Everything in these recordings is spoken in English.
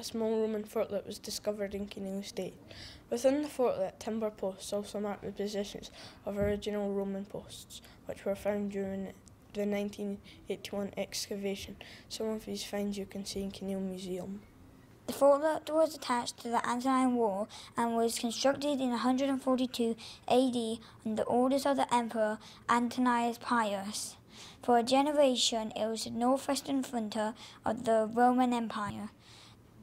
A small Roman fortlet was discovered in Kinneil Estate. Within the fortlet, timber posts also marked the positions of original Roman posts, which were found during the 1981 excavation. Some of these finds you can see in Kinneil Museum. The fortlet was attached to the Antonine Wall and was constructed in 142 AD under orders of the Emperor Antonius Pius. For a generation, it was the northwestern frontier of the Roman Empire.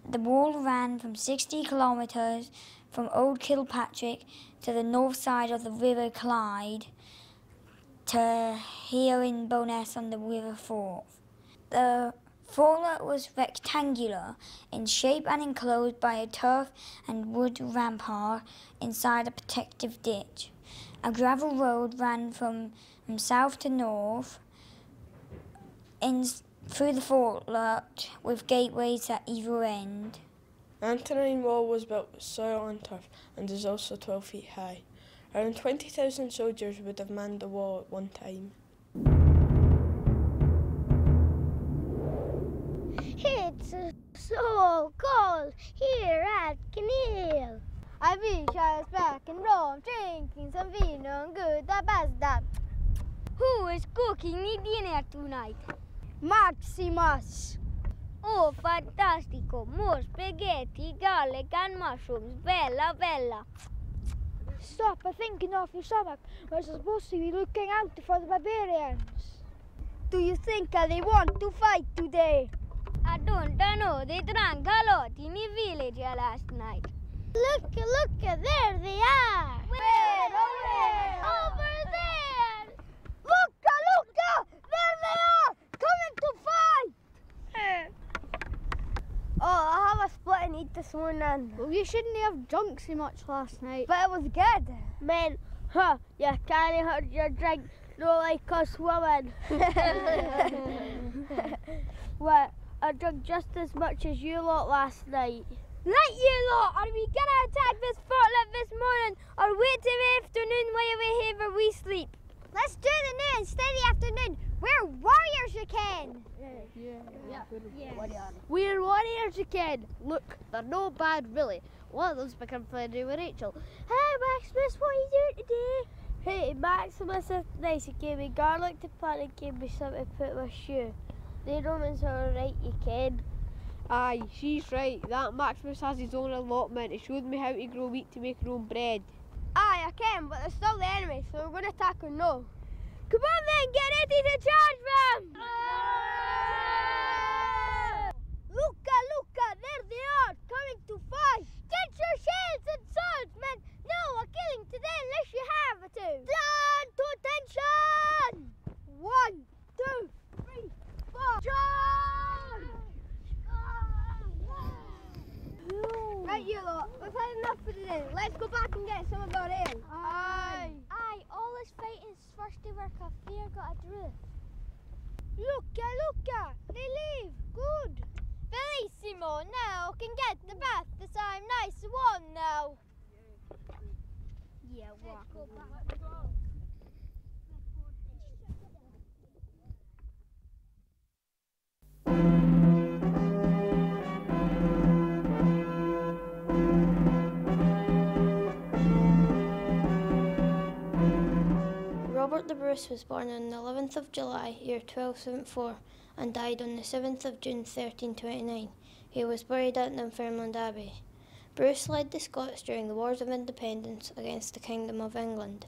The wall ran from 60 kilometres from Old Kilpatrick to the north side of the River Clyde to here in Bo'ness on the River Forth. The fortlet was rectangular in shape and enclosed by a turf and wood rampart inside a protective ditch. A gravel road ran from south to north through the fortlet with gateways at either end. The Antonine Wall was built with soil and turf and is also 12 feet high. Around 20,000 soldiers would have manned the wall at one time. It's so cold here at Kinneil. I wish I was back in Rome drinking some vino and good pasta. Who is cooking me dinner tonight? Maximus! Oh, fantastico! More spaghetti, garlic and mushrooms. Bella, bella! Stop thinking off your stomach. We're supposed to be looking out for the barbarians. Do you think they want to fight today? I don't know. They drank a lot in the village last night. Look, look! There they are! Where? Where? Over there! Look, look! There they are! Coming to fight! Oh, I have a split and eat this morning. Well, you shouldn't have drunk so much last night. But it was good. Man, huh, you can't hurt your drink, no like us women. What, I drank just as much as you lot last night. Right you lot, are we gonna attack this fortlet this morning or wait till the afternoon while we have where we sleep? Let's do the noon instead of the afternoon. We're warriors, you can! Yeah. We're warriors, you can! Look, they're no bad, really. One of them's become friendly with Rachel. Hey, Maximus, what are you doing today? Hey, Maximus is nice. He gave me garlic to plant and gave me something to put my shoe. The Romans are alright, you can. Aye, she's right. That Maximus has his own allotment. He showed me how to grow wheat to make her own bread. Aye, I can, but they're still the enemy, so we're going to attack her now. Come on then, get ready to charge them! Luca, Luca, there they are, coming to fight! Get your shields and swords, men! No, we're killing today unless you have to! Stand to attention! 1, 2, 3, 4, charge! Right, you lot, we've had enough for today. Let's go back and get some of our ale. Aye! Aye, all this fighting's thirsty work I've fair got a drift. Luca, Luca, they leave, good. Bellissimo, now can get the bath this time, nice and warm now. Yeah, walk. Let's go back. Robert the Bruce was born on the 11th of July, year 1274, and died on the 7th of June, 1329. He was buried at Dunfermline Abbey. Bruce led the Scots during the Wars of Independence against the Kingdom of England.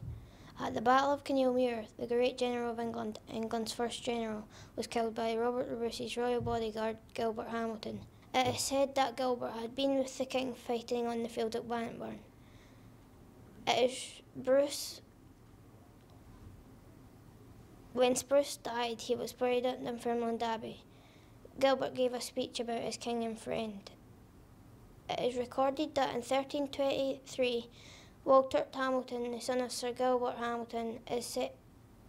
At the Battle of Kinneil Muir, the great general of England, England's first general, was killed by Robert the Bruce's royal bodyguard, Gilbert Hamilton. It is said that Gilbert had been with the king fighting on the field at Bannockburn. It is Bruce. When Bruce died, he was buried at Dunfermline Abbey. Gilbert gave a speech about his king and friend. it is recorded that in 1323, Walter Hamilton, the son of Sir Gilbert Hamilton,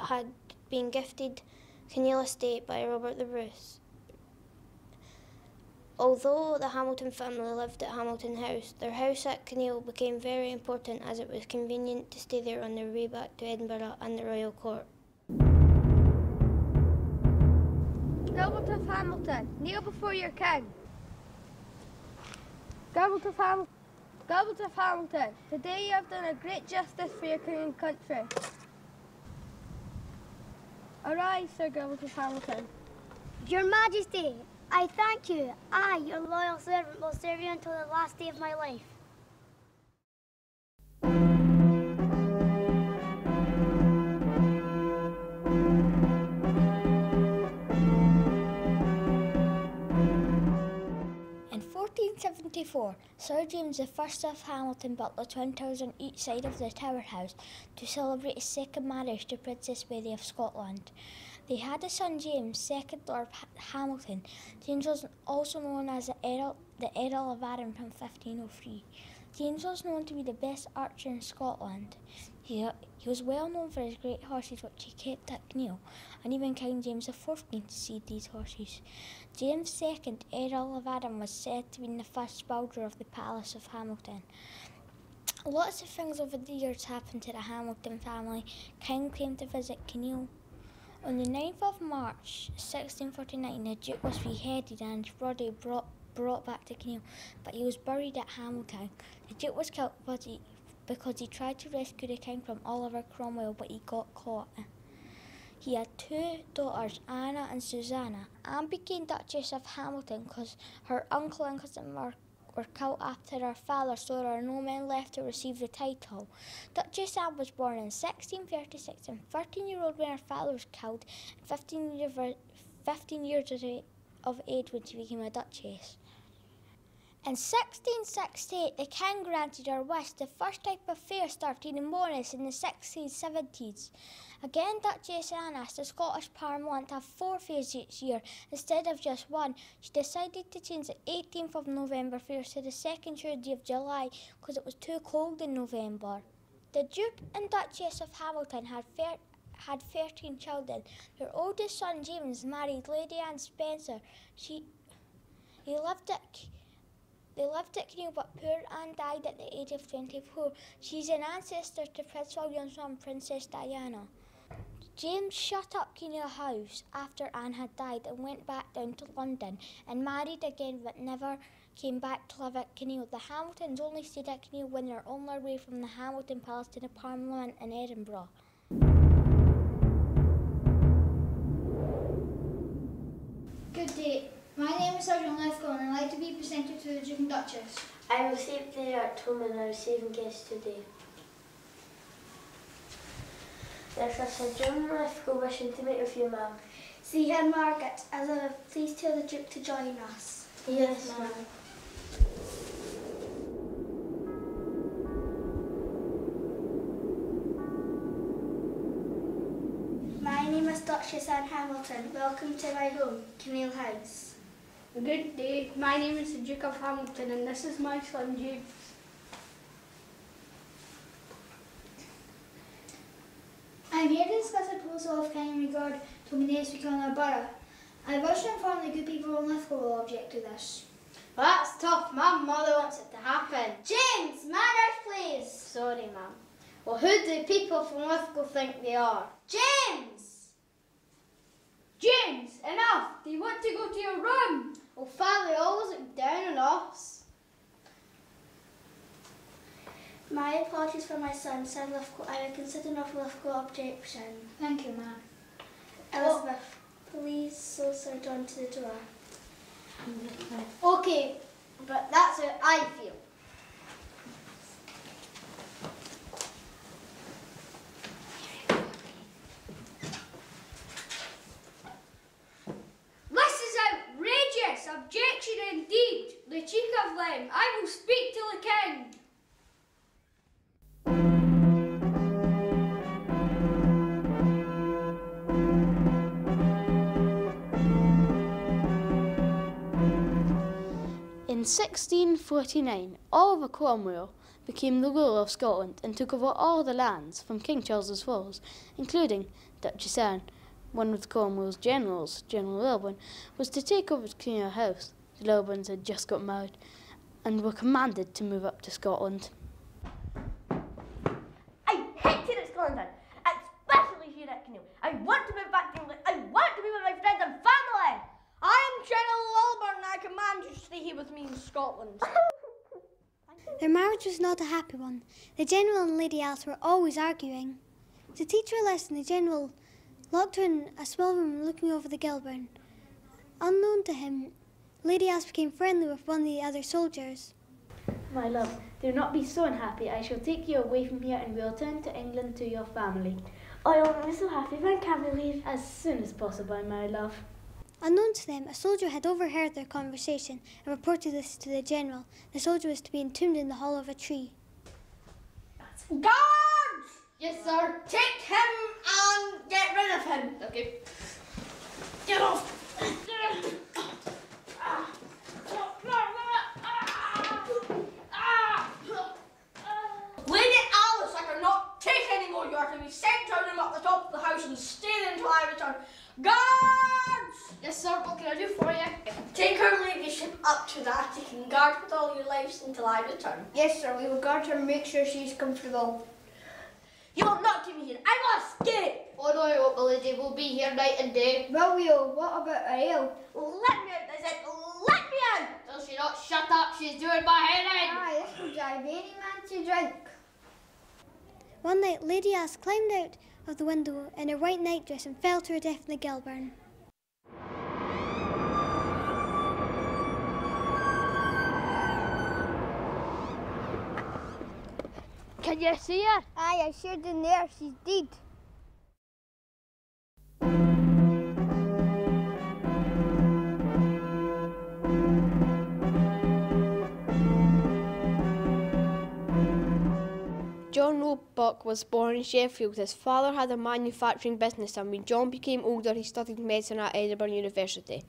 had been gifted Kinneil Estate by Robert the Bruce. Although the Hamilton family lived at Hamilton House, their house at Kinneil became very important as it was convenient to stay there on their way back to Edinburgh and the Royal Court. Gilbert of Hamilton, kneel before your king. Gilbert of Hamilton, Gilbert of Hamilton, today you have done a great justice for your king and country. Arise, Sir Gilbert of Hamilton. Your Majesty, I thank you. I, your loyal servant, will serve you until the last day of my life. In 1474, Sir James I of Hamilton built the twin towers on each side of the Tower House to celebrate his second marriage to Princess Mary of Scotland. They had a son, James, 2nd Lord Hamilton. James was also known as the Earl of Arran from 1503. James was known to be the best archer in Scotland. He was well known for his great horses which he kept at Kinneil, and even King James the Fourth came to see these horses. James II, Earl of Arran, was said to be the first builder of the Palace of Hamilton. Lots of things over the years happened to the Hamilton family. King came to visit Kinneil. On the 9th of March 1649, the Duke was beheaded and his body brought back to Kinneil, but he was buried at Hamilton. The Duke was killed because he tried to rescue the king from Oliver Cromwell, but he got caught. He had two daughters, Anna and Susanna. Anne became Duchess of Hamilton because her uncle and cousin were killed after her father, so there are no men left to receive the title. Duchess Anne was born in 1636 and 13-year-old when her father was killed, and 15 years of age when she became a duchess. In 1668, the king granted her wish, the first type of fair started in Bowness in the 1670s. Again, Duchess Anne asked the Scottish Parliament to have 4 fairs each year instead of just one. She decided to change the 18th of November fairs to the second Tuesday of July because it was too cold in November. The Duke and Duchess of Hamilton had 13 children. Their oldest son, James, married Lady Anne Spencer. They lived at Kinneil, but poor Anne died at the age of 24. She's an ancestor to Prince William's mum, Princess Diana. James shut up Kinneil House after Anne had died and went back down to London and married again, but never came back to live at Kinneil. The Hamiltons only stayed at Kinneil when they were on their way from the Hamilton Palace to the Parliament in Edinburgh. Good day. My name is Sir John Lithgow and I'd like to be presented to the Duke and Duchess. I received the at home and I was saving guests today. There's a Sir John Lithgow wishing to meet with you, ma'am. See him, Margaret, as I have pleased to the Duke to join us. Yes, ma'am. My name is Duchess Anne Hamilton. Welcome to my home, Kinneil House. Good day, my name is the Duke of Hamilton and this is my son James. I'm here to discuss a proposal of kind in regard to Kinneil becoming a borough. I wish to inform the good people on Lithgow will object to this. Well, that's tough, my mother wants it to happen. James, manners please! Sorry, ma'am. Well, who do people from Lithgow think they are? James! James, enough! Do you want to go to your room? Well, Father always look down on us. My apologies for my son, Sir Lithgow. I will consider an awful Lithgow objection. Thank you, ma'am. Elizabeth, oh, please slow Sir John to the door. Okay, but that's how I feel. Objection indeed! The cheek of them! I will speak to the king! In 1649, Oliver Cromwell became the ruler of Scotland and took over all the lands from King Charles's foes, including Duchess Anne. One of Cromwell's generals, General Lilburne, was to take over Kinneil House. The Lilburnes had just got married and were commanded to move up to Scotland. I hate it at Scotland, especially here at Kinneil. I want to move back to England. I want to be with my friends and family. I am General Lilburne and I command you to stay here with me in Scotland. Their marriage was not a happy one. The General and Lady Alice were always arguing. To teach her a lesson, the General locked her in a small room looking over the Gilburn. Unknown to him, Lady Alice became friendly with one of the other soldiers. My love, do not be so unhappy. I shall take you away from here and we'll return to England to your family. I will be so happy. When can we leave? As soon as possible, my love. Unknown to them, a soldier had overheard their conversation and reported this to the general. The soldier was to be entombed in the hollow of a tree. Guards! Yes, sir. Take him and get rid of him. Okay. Get off! Get off! Lady Alice, I cannot take any more. You are to be sent down and up the top of the house and stay there until I return. Guards! Yes, sir. What can I do for you? Take her ladyship up to the attic and guard with all your lives until I return. Yes, sir. We will guard her and make sure she's comfortable. You will not keep me here. I will escape! Oh no, I won't, my lady. We'll be here night and day. Well, we'll. What about her ale? Let me out, I said. Let me out! Does she not shut up? She's doing my head in. Aye, this will drive any man to drink. One night, Lady Alice climbed out of the window in her white nightdress and fell to her death in the Gilburn. Can you see her? Aye, I sure didn't hear her. She's dead. John Roebuck was born in Sheffield. His father had a manufacturing business, and when John became older, he studied medicine at Edinburgh University.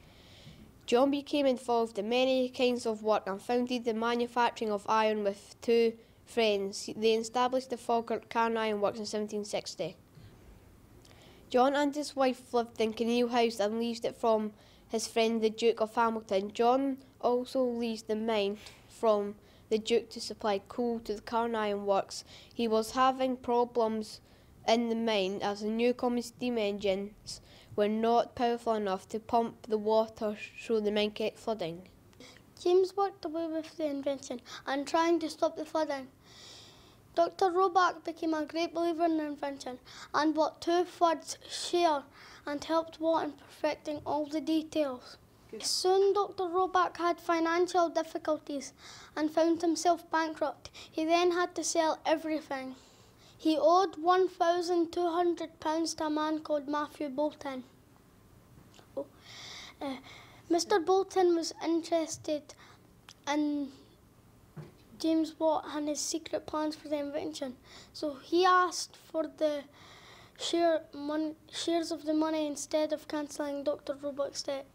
John became involved in many kinds of work and founded the manufacturing of iron with two friends. They established the Falkirk Cairn Iron Works in 1760. John and his wife lived in Kinneil House and leased it from his friend the Duke of Hamilton. John also leased the mine from the Duke to supply coal to the Cairn Iron Works. He was having problems in the mine as the new common steam engines were not powerful enough to pump the water so the mine kept flooding. James worked away with the invention and trying to stop the flooding. Dr. Roebuck became a great believer in the invention and bought two floods share and helped Watt in perfecting all the details. Soon Dr. Roebuck had financial difficulties and found himself bankrupt. He then had to sell everything. He owed £1,200 to a man called Matthew Bolton. Mr. Bolton was interested in James Watt and his secret plans for the invention, so he asked for the shares of the money instead of cancelling Dr. Roebuck's debt.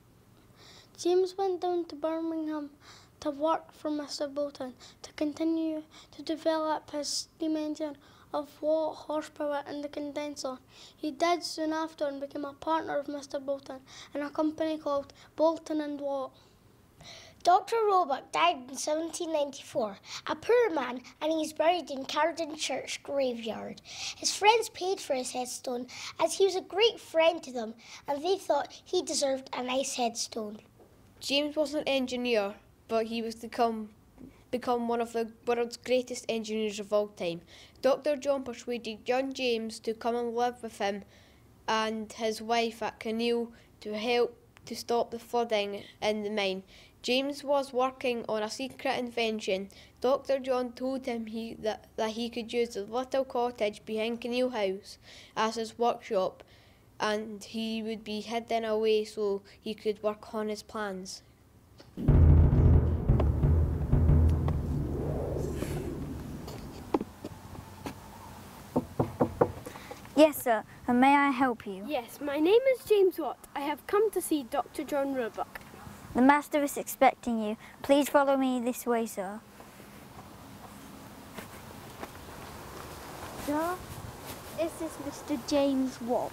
James went down to Birmingham to work for Mr. Bolton to continue to develop his steam engine of Watt horsepower in the condenser. He did soon after and became a partner of Mr. Bolton in a company called Bolton and Watt. Dr. Roebuck died in 1794, a poor man, and he is buried in Carden Church graveyard. His friends paid for his headstone as he was a great friend to them and they thought he deserved a nice headstone. James was an engineer, but he was to become one of the world's greatest engineers of all time. Dr. John persuaded young James to come and live with him and his wife at Kinneil to help to stop the flooding in the mine. James was working on a secret invention. Dr. John told him that he could use the little cottage behind Kinneil House as his workshop, and he would be hidden away so he could work on his plans. Yes, sir, and may I help you? Yes, my name is James Watt. I have come to see Dr. John Roebuck. The master is expecting you. Please follow me this way, sir. Sir, is this Mr. James Watt?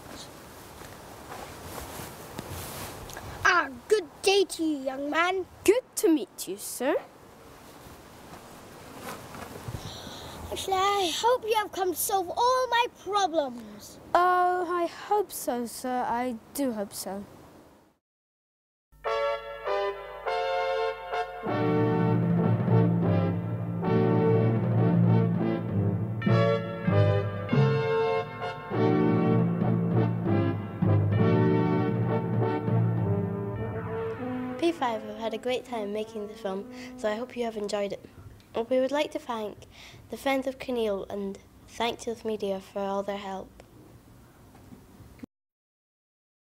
Ah, good day to you, young man. Good to meet you, sir. Actually, I hope you have come to solve all my problems. Oh, I hope so, sir. I do hope so. P5 have had a great time making the film, so I hope you have enjoyed it. We would like to thank the Friends of Kinneil and Thank Youth Media for all their help.